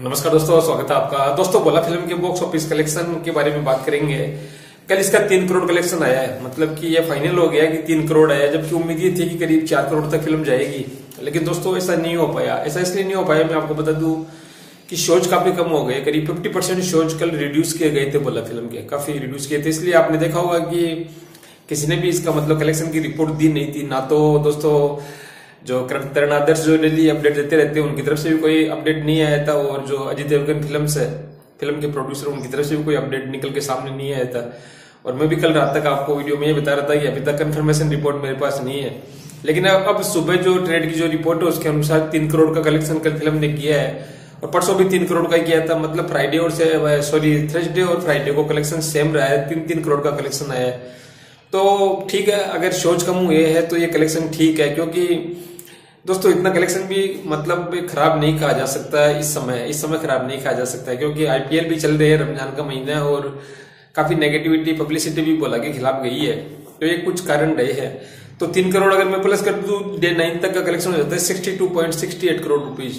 नमस्कार दोस्तों, स्वागत है आपका। दोस्तों, भोला फिल्म के बॉक्स ऑफिस कलेक्शन के बारे में बात करेंगे। कल इसका 3 करोड़ कलेक्शन आया है, मतलब कि ये फाइनल हो गया कि 3 करोड़ आया, जबकि उम्मीद ये थी कि करीब 4 करोड़ तक फिल्म जाएगी। लेकिन दोस्तों ऐसा नहीं हो पाया। ऐसा इसलिए नहीं हो पाया, मैं आपको बता दूं कि शोज काफी कम हो गए। करीब 50% शोज कल रिड्यूस किए गए थे, भोला फिल्म के काफी रिड्यूस किए थे। इसलिए आपने देखा होगा कि किसी ने भी इसका मतलब कलेक्शन की रिपोर्ट दी नहीं थी ना। तो दोस्तों जो करण आदर्श जो डेली अपडेट देते रहते हैं, उनकी तरफ से भी कोई अपडेट नहीं आया था, और जो अजय देवगन फिल्म्स है, फिल्म के प्रोड्यूसर, उनकी तरफ से भी कोई अपडेट निकल के सामने नहीं आया था। और मैं भी कल रात तक आपको वीडियो में ये बता रहा था कि अभी तक कंफर्मेशन रिपोर्ट मेरे पास नहीं है। लेकिन अब सुबह जो ट्रेड की जो रिपोर्ट है, उसके अनुसार 3 करोड़ का कलेक्शन कल फिल्म ने किया है, और परसों भी 3 करोड़ का किया था। मतलब फ्राइडे और थर्सडे और फ्राइडे को कलेक्शन सेम रहा है, 3 करोड़ का कलेक्शन आया है। तो ठीक है, अगर शोज कम हुए हैं तो ये कलेक्शन ठीक है, क्योंकि दोस्तों इतना कलेक्शन भी मतलब खराब नहीं कहा जा सकता है। इस समय खराब नहीं कहा जा सकता है, क्योंकि आईपीएल भी चल रही है, रमजान का महीना है, और काफी नेगेटिविटी पब्लिसिटी भी भोला के खिलाफ गई है। तो ये कुछ कारण रहे हैं। तो 3 करोड़ अगर मैं प्लस कर दूं, डे 9 तक का कलेक्शन हो जाता है 62.68 करोड़ रुपीज।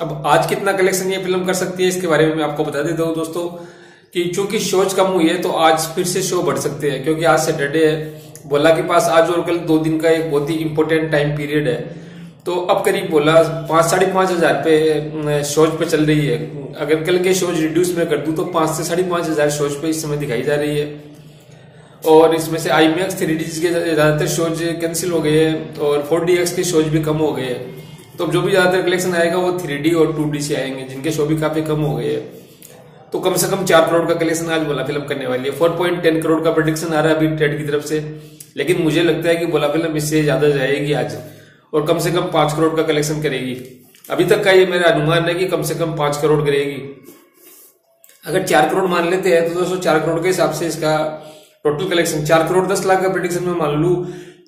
अब आज कितना कलेक्शन ये फिल्म कर सकती है, इसके बारे में मैं आपको बता देता हूँ दोस्तों कि चूंकि शोज कम हुई है तो आज फिर से शो बढ़ सकते हैं, क्योंकि आज सैटरडे है। भोला के पास आज और कल 2 दिन का एक बहुत ही इंपॉर्टेंट टाइम पीरियड है। तो अब करीब भोला 5,500 पे शोज पे चल रही है। अगर कल के शोज रिड्यूस में कर दूं तो 5 से 5,500 शोज पे इस समय दिखाई जा रही है। और इसमें से IMAX 3D के ज्यादातर शोज कैंसिल हो गए हैं, और 4DX के शोज भी कम हो गए हैं। तो अब जो भी ज्यादातर कलेक्शन आएगा वो 3D और 2D से आएंगे, जिनके शो भी काफी कम हो गए हैं। तो कम से कम 4 करोड़ का कलेक्शन आज भोला फिल्म करने वाली है। 4.10 करोड़ का प्रोडिक्शन आ रहा है अभी ट्रेड की तरफ से, लेकिन मुझे लगता है कि भोला फिल्म इससे ज्यादा जाएगी आज, और कम से कम 5 करोड़ का कलेक्शन करेगी। अभी तक का ये मेरा अनुमान है कि कम से कम 5 करोड़ करेगी। अगर 4 करोड़ मान लेते हैं तो दोस्तों 4 करोड़ के हिसाब से इसका टोटल कलेक्शन 4 करोड़ 10 लाख का प्रेडिक्शन में मान लू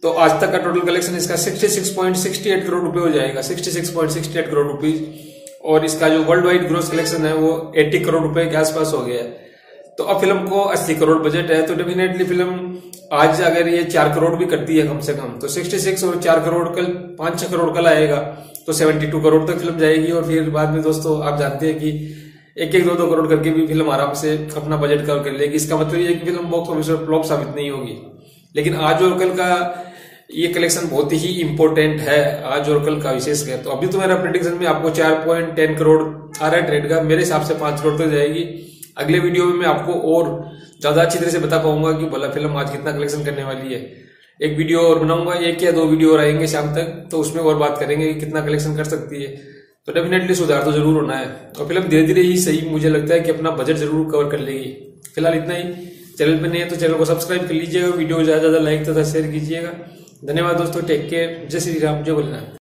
तो आज तक का टोटल कलेक्शन इसका 66.68 करोड़ रुपए हो जाएगा, 66.68 करोड़ रुपीज। और इसका जो वर्ल्ड वाइड ग्रॉस कलेक्शन है वो 80 करोड़ रुपए के आसपास हो गया है। तो अब फिल्म को 80 करोड़ बजट है, तो डेफिनेटली फिल्म आज अगर ये 4 करोड़ भी करती है कम से कम, तो 66 और 4 करोड़ कल 5-6 करोड़ कल आएगा, तो 72 करोड़ तक फिल्म जाएगी। और फिर बाद में दोस्तों आप जानते हैं कि 1-1, 2-2 करोड़ करके भी फिल्म आराम से अपना बजट कवर कर लेगी। इसका मतलब ये है कि फिल्म बॉक्स ऑफिस पर फ्लॉप साबित नहीं होगी। लेकिन आज और कल का ये कलेक्शन बहुत ही इंपॉर्टेंट है, आज और कल का विशेषकर। तो अभी तो मेरा प्रेडिक्शन में आपको 4.10 करोड़ आ रहा है ट्रेड का, मेरे हिसाब से 5 करोड़ तक जाएगी। अगले वीडियो में मैं आपको और ज्यादा अच्छी तरह से बता पाऊंगा कि भोला फिल्म आज कितना कलेक्शन करने वाली है। एक वीडियो और बनाऊंगा, 1 या 2 वीडियो और आएंगे शाम तक, तो उसमें और बात करेंगे कि कितना कलेक्शन कर सकती है। तो डेफिनेटली सुधार तो जरूर होना है, और फिल्म धीरे धीरे ही सही मुझे लगता है कि अपना बजट जरूर कवर कर लेगी। फिलहाल इतना ही। चैनल पर नहीं है तो चैनल को सब्सक्राइब कर लीजिएगा, वीडियो ज्यादा से ज्यादा लाइक तथा शेयर कीजिएगा। धन्यवाद दोस्तों, टेक केयर, जय श्री राम, जय भोलेनाथ।